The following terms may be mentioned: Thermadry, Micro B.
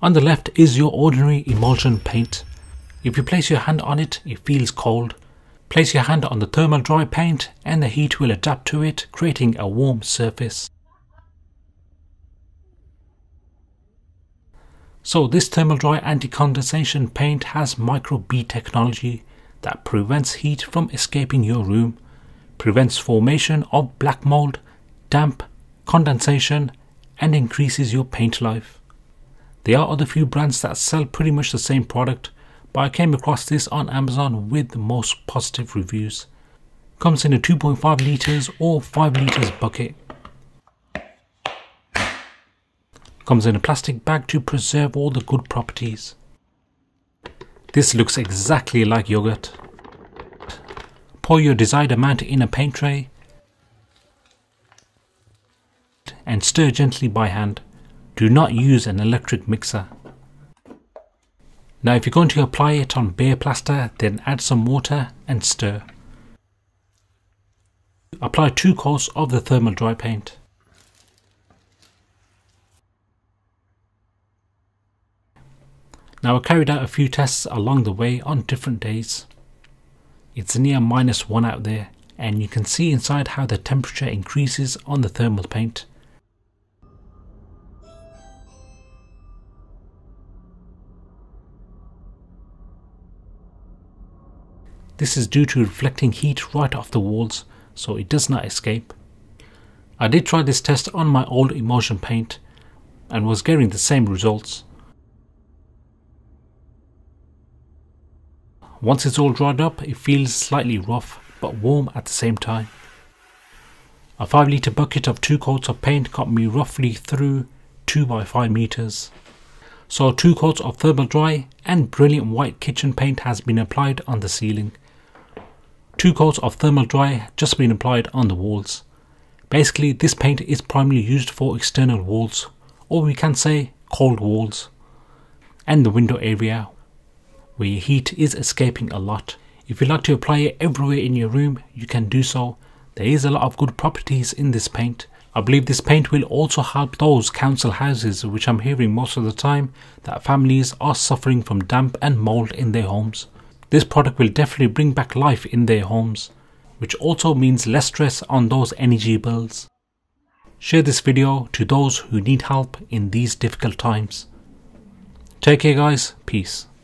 On the left is your ordinary emulsion paint. If you place your hand on it, it feels cold. Place your hand on the Thermadry paint and the heat will adapt to it, creating a warm surface. So this Thermadry anti-condensation paint has Micro B technology that prevents heat from escaping your room, prevents formation of black mold, damp, condensation, and increases your paint life. There are other few brands that sell pretty much the same product, but I came across this on Amazon with the most positive reviews. Comes in a 2.5 litres or 5 litres bucket. Comes in a plastic bag to preserve all the good properties. This looks exactly like yogurt. Pour your desired amount in a paint tray and stir gently by hand. Do not use an electric mixer. Now if you're going to apply it on bare plaster, then add some water and stir. Apply 2 coats of the Thermadry paint. Now I carried out a few tests along the way on different days. It's near -1 out there, and you can see inside how the temperature increases on the thermal paint. This is due to reflecting heat right off the walls, so it does not escape. I did try this test on my old emulsion paint and was getting the same results. Once it's all dried up, it feels slightly rough, but warm at the same time. A 5 litre bucket of 2 coats of paint got me roughly through 2 by 5 metres. So 2 coats of Thermadry and brilliant white kitchen paint has been applied on the ceiling. 2 coats of Thermadry just been applied on the walls. Basically this paint is primarily used for external walls, or we can say cold walls, and the window area, where your heat is escaping a lot. If you'd like to apply it everywhere in your room, you can do so. There is a lot of good properties in this paint. I believe this paint will also help those council houses, which I'm hearing most of the time that families are suffering from damp and mould in their homes. This product will definitely bring back life in their homes, which also means less stress on those energy bills. Share this video to those who need help in these difficult times. Take care guys, peace.